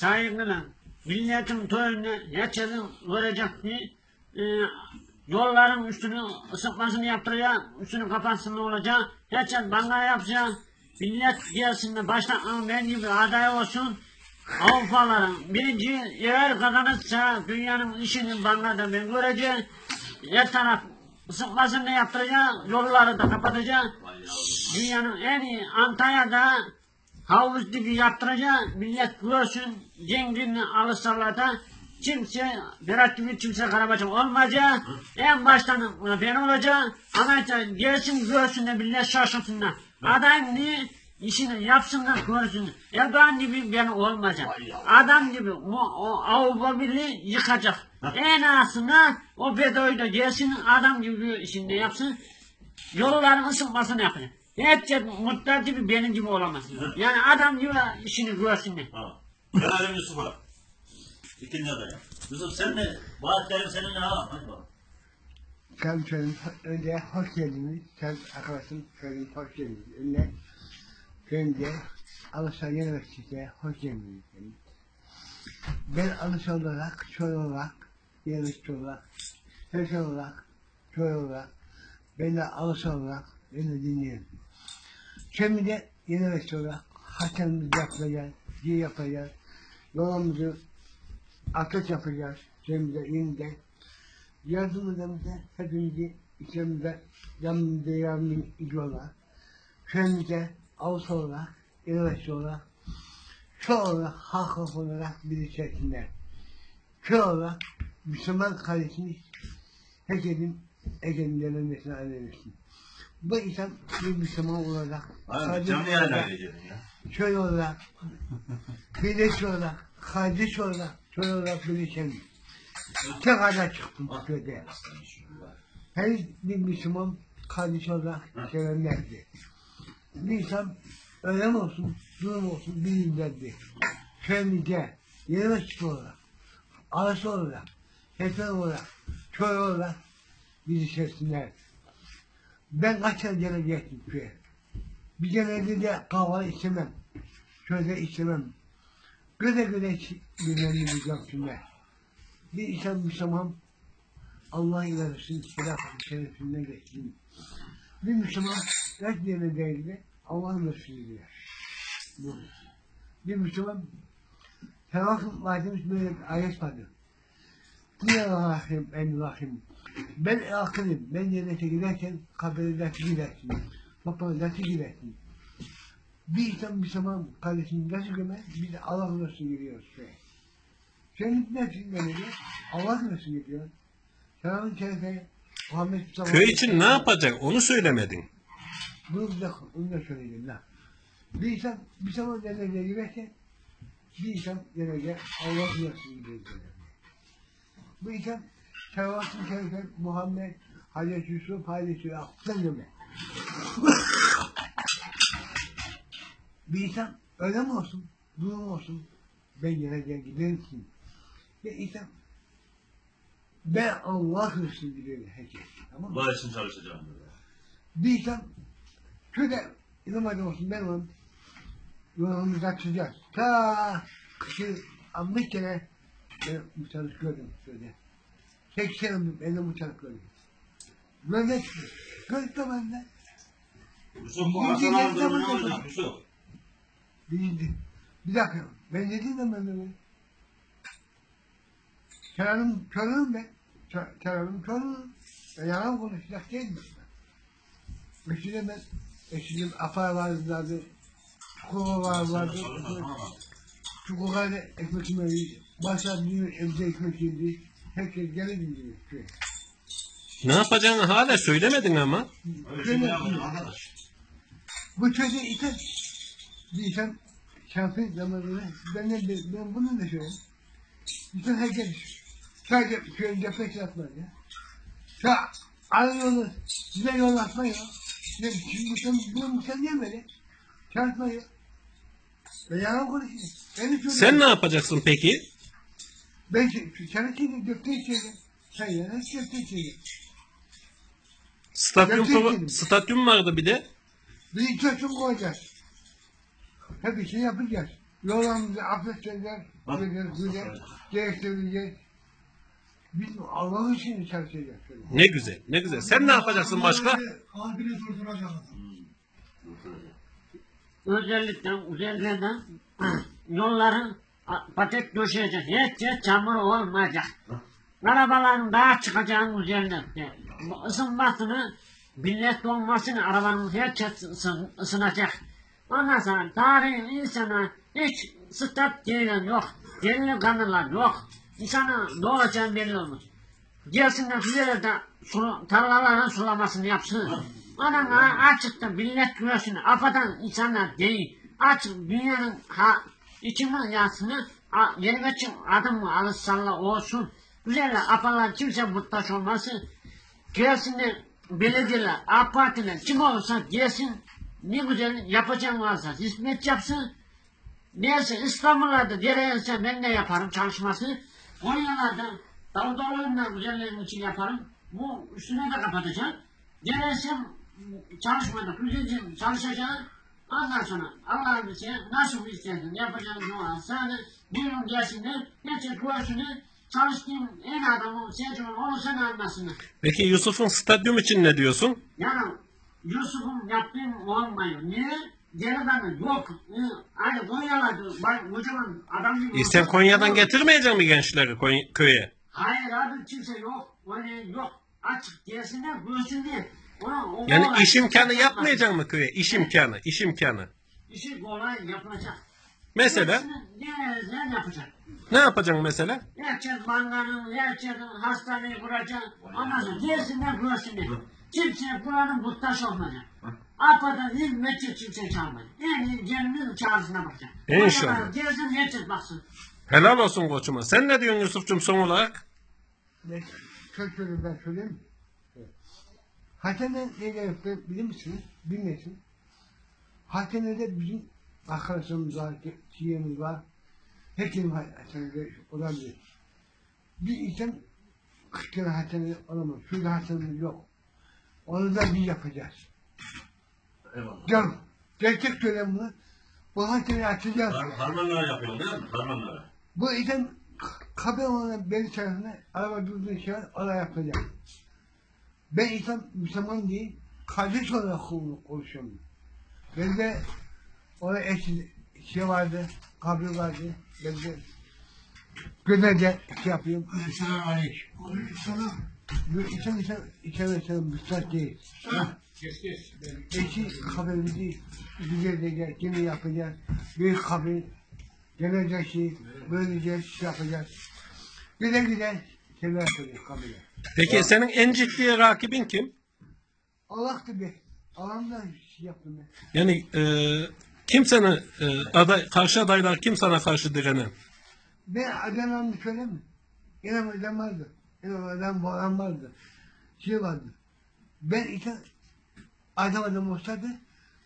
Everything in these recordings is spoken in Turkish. saygıyla milletin toyuna yetişelim olacak ki yolların üstünü ısıtmasını yaptıracak, üstünü kapatsın olacak, yetişen banka yapacak, millet gelsin baştan ben gibi aday olsun. Avrupaların birinci eğer kazanırsa dünyanın işini bankada ben göreceğim, her taraf ısıtmasını yaptıracak, yolları da kapatacak, dünyanın en iyi Antalya'da havuz gibi yaptıracak, millet görsün, zenginle alışsınlar da kimse, Berat gibi kimse Karabaşım olmayacak, en baştan ben olacağım, Amerika gelsin görsün de millet şaşırsınlar, adam ne işini yapsınlar görsün, Erdoğan gibi ben olmayacak, adam gibi o Avrupa Birliği yıkacak, en azından o bedoyu da gelsin, adam gibi işini yapsın, yolların ısınmasını yapacak. Hepsi muhtar gibi benim gibi olamaz. Yani adam gibi işini görsün de. Gelelim Yusuf'a. İkinci adaya. Yusuf sen de vaatlerim seninle alalım. Hadi bakalım. Kavuşlarım önce hoş geldiniz. Sen arkadaşım söyledim hoş geldiniz. Önce Alışan Üniversitesi'ne hoş geldiniz. Ben Alışan olarak, şöyle olarak, üniversite olarak, her şey olarak, şöyle olarak, ben de Alışan olarak ben de dinliyorum. Şimdi de yeni vesile olarak haçanımızı yapacağız, diye yapacağız, yolumuzu atlet yapacağız, şimdi de yeniden. Yardımlarımızda hepimizi içerimizde yanımızda yardım ediyorlar. Şimdi de avuz olarak, yeni vesile olarak, şu olarak halk olarak bir içerisinde. Şu olarak Müslüman kardeşini herkesin egemenlerine anlayabilirsin. Bu insan bir Müslüman olarak, şöyle olarak, birleş olarak, kardeş olarak, şöyle olarak birleşelim. Ne kadar çıktım köye. Her bir Müslüman kardeş olarak sevenlerdi. Bir insan önem olsun, durum olsun bilinlerdi. Köyümüzde, yeni açık olarak, arası olarak, hesap olarak, köy olarak birleşsinlerdi. Ben kaç kere gelecektim köye. Bir gelirdi de kahvaltı istemem. Şöyle istemem. Göze göre güvenli bir yaptımlar. Bir insan Müslüman Allah ilerlesin, Selah'ın şerefinden geçsin. Bir Müslüman kaç yere değildi, Allah'ın Resulü diyor. Bir Müslüman Selah'ın vaatimiz böyle bir ayet vardı. Bismillahirrahmanirrahim, Enrahim. Ben akılım, ben cennete giderken kabirde nasıl gidersin, toprağa nasıl gidersin? Bir insan Müslüman kardeşini nasıl gömer, biz Allah nasıl gidiyoruz şeye. Senin nasıl gömeriyor, Allah nasıl gidiyor? Selamın şerife, Muhammed Mustafa... Köy için ne yapacak, onu söylemedin. Bunu bize, onu da söyleyeyim lan. Bir insan Müslüman cennete giderken, bir insan cennete Allah nasıl gidiyor? Bu insan... Sevahat-ı Şerif'e Muhammed, Hazreti Yusuf, Hazreti Yusuf'tan gömer. Bir insan öyle mi olsun, durum olsun, ben geleceğim giderim ki. Ve insan, ben Allah Hırsız'ı giderim herkese, tamam mı? Barış'ın çalışacağım. Bir insan, şöyle ilim adam olsun, ben onun yolumuzu açacağız. Ta kışı anmış gene, ben müsaade gördüm şöyle. 80 yıldır eline uçakları. Böyle çıkıyor. Gördük de benden. Yusuf bu Hasan abi durumu ne olacak Yusuf? Bildi. Bir dakika. Ben dedim de benden. Kerarım körüm ben. Kerarım körüm. Ben yalan konuşacak değilim ben. Eskiden ben. Eskiden apar vardı. Çukur vardı. Çukurlarda ekmek yemeği. Başlar düğün evde ekmek yedi. Herkes gelin diyor köye. Ne yapacağını hala söylemedin ama. Bu köyde iten bir insan şansın zamanında ben bunu da söyleyeyim. İnsan herkes sadece köyde pek atmaz ya. Ya aynı yolu size yol atma ya. Ya şimdi bunu sen niye böyle? Çarpma ya. Ben yalan konuşayım. Sen ne yapacaksın peki? Ben çarekeyle dörtte içeri, sen yana dörtte içeri. Stadyum vardı bir de. Bir çocuğum koyacağız. Hep işini yapacağız. Yollarımızı affettiler, gerektirecek. Biz Allah'ın için içerisine geçelim. Ne güzel, ne güzel. Sen ne yapacaksın başka? Kalbini durduracaksın. Özellikle yolların paket döşeyecek. Hiç çamur olmayacak. Arabaların daha çıkacağının üzerine. Isınmasını, millet olmasını arabanın hiç ısınacak. Ondan sonra tarihin insana hiç stat değilen yok. Delili kanılar yok. İnsana ne olacağını belli olmuş. Gelsinler güzelerde tarlaların sulamasını yapsın. Adamlar açıkta millet görsün. Afadan insanlar değil. Açık dünyanın içinden yansını yerine çık adımı alışsanlar olsun. Güzeller afalar kimse muhtaç olmasın. Gelsinler belediyeler, partiler kim olursa gelsin. Ne güzel yapacağım varsa hizmet yapsın. Neyse İstanbul'da dereyse ben de yaparım çalışması. Konya'da Davutoğlu'nun güzellerin için yaparım. Bu üstüne de kapatacağım. Dereysem çalışmada güzelce çalışacağım. Ondan sonra Allah'ın için nasıl istedin yapacağım dua. Sadece benim gelsinler, geçir kursunu, çalıştığım en adamı seçimin olursa da anlasınlar. Peki Yusuf'un stadyum için ne diyorsun? Yani Yusuf'un yaptığım olmuyor. Niye? Geridanı yok. Hani Konya'da bak kocaman adam gibi. Sen Konya'dan getirmeyecek mi gençleri köye? Hayır abi kimse yok. Öyle yok. Açık gelsinler görsün diye. Yani iş imkanı yapmayacak mı köye? İş imkanı, iş imkanı. İşi kolay yapılacak. Mesela? Ne yapacak? Ne yapacaksın mesela? Yerçet bankanın, yerçetin hastaneyi kuracak. Ondan gelsinler görsün diye. Kimse buranın muhtaç olmayacak. Apadan hizmetçi kimse çalmayacak. Yani gelinin çağrısına bakacak. İnşallah. Gelsin yeter baksın. Helal olsun koçuma. Sen ne diyorsun Yusuf'cum son olarak? Ne? Çok şöyle ben söyleyeyim. Hatene'de ne yaptı bilir misiniz? Bilmiyorsun. Hatene'de bizim arkadaşlarımız var, şiirimiz var. Herkesin Hatene'de olabilir. Bir insan 40 kere Hatene'de olamaz. Şöyle Hatene'de yok. Onu da biz yapacağız. Eyvallah. Canım, gerçek söyleyeyim bunu. Bu hatayı açacağız. Harmanlara yapıyorsun değil mi? Harmanlara. Bu eden Kabeoğlu'nun beri tarafına araba durduğu şeyler ona yapacak. Ben insan Müslüman değil, kardeş olarak konuşuyorum. Ben de ona eşit şey vardı, kabri vardı. Ben de günlerce şey yapıyorum. Selam aleyküm. Selam. İçeride müstahak değil. Eşi haberimizi güzelce yine yapacağız. Büyük haber, gelecek şey, böylece şey yapacağız. Güzel güzel şeyler yapacağız kabirler. Peki senin en ciddi rakibin kim? Allah gibi. Allah'ımdan şey yaptım ben. Yani kim sana, karşı adaylar kim sana karşı direnen? Ben adamlarını söyleyeyim mi? İnanmadan vardı. Adam falan vardı, şey vardı. Ben işte adam muhtaçtı,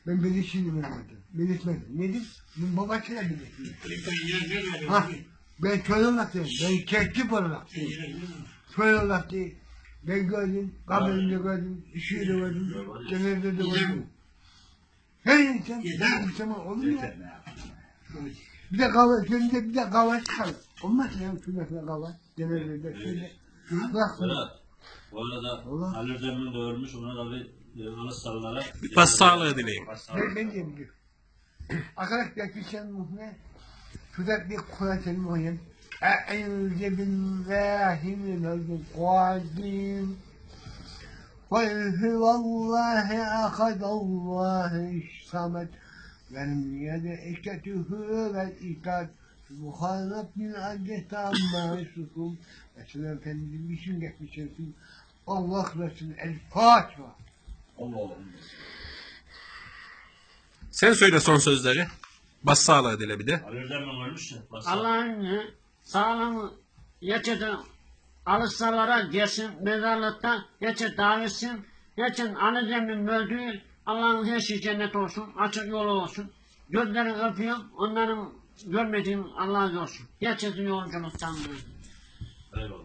ben belirtmedim. Belirtmedim. Nedim? Benim babasıyla belirtmedim. Ha, ben köy olarak değil, ben keşif olarak değil. Köy olarak değil, ben gördüm, kabirimde gördüm, işi de gördüm, genelde de gördüm. Her insan, her insan olur mu ya? Bir de kavga, kendinde bir de kavga çıkar. Olmaz ya, kümesine kavga, genelde de şöyle. Bu arada Ali Özdemir de ölmüş, ona da bir anıslarlara bir başsağlığı dileyim. Ben diyeyim ki, arkadaşlar Kürşen Muhne, şurada bir Kur'an-ı Muhne, اَعِذِ بِاللّٰهِ مِنَ الْقَادِينَ وَاِذْهِ وَاللّٰهِ اَخَدَ اللّٰهِ اِشْسَمَدْ وَلِمْ يَدْعِكَتُهُ وَالْاِكَدْ Muharrab bin adeta mahsusun. Mesela Efendimiz'in için geçmişsin. Allah versin. El-Fatiha. Allah'ım. Sen söyle son sözleri. Bassala edile bir de. Allah'ın sağlamı yeçede alışsalara gelsin. Mezarlıkta yeçe davetsin. Yeçin anızemin öldüğü Allah'ın her şey cennet olsun. Açık yolu olsun. Gözlerini öpüyor. Onların görmediğim Allah'a görsün. Gerçekten yolculuğumuz tanrı. Eyvallah.